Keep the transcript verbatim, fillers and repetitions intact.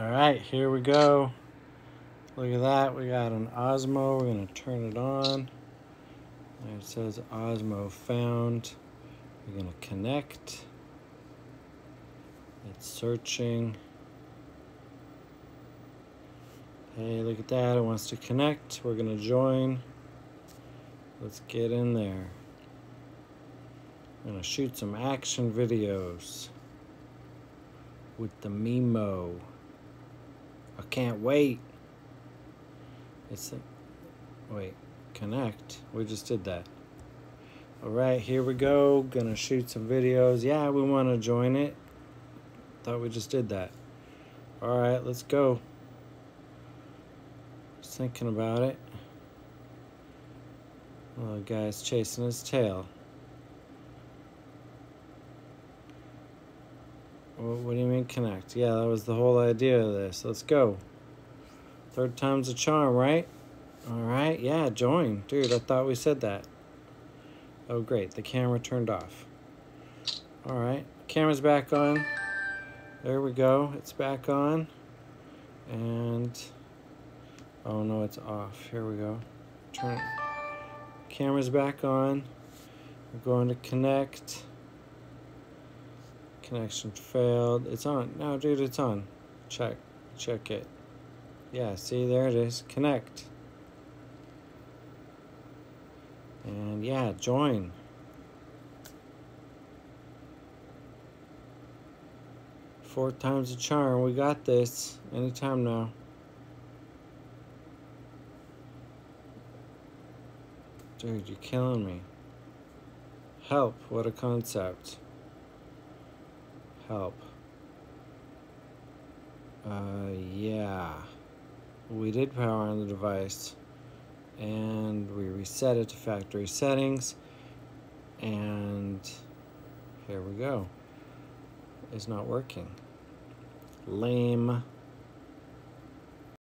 All right, here we go. Look at that, we got an Osmo. We're gonna turn it on. And it says Osmo found. We're gonna connect. It's searching. Hey, look at that, it wants to connect. We're gonna join. Let's get in there. I'm gonna shoot some action videos with the Mimo. I can't wait. It's a, wait, connect. We just did that. All right, here we go. Gonna shoot some videos. Yeah, we wanna join it. Thought we just did that. All right, let's go. Just thinking about it. Oh, the guy's chasing his tail. What do you mean connect? Yeah, that was the whole idea of this. Let's go. Third time's a charm, right? All right, yeah, join. Dude, I thought we said that. Oh, great, the camera turned off. All right, camera's back on. There we go, it's back on. And, oh no, it's off. Here we go. Turn it. Camera's back on. We're going to connect. Connection failed. It's on. No, dude, it's on. Check. Check it. Yeah, see, there it is. Connect. And yeah, join. Four times a charm. We got this. Anytime now. Dude, you're killing me. Help. What a concept. Help. Uh, yeah. We did power on the device. And we reset it to factory settings. And here we go. It's not working. Lame.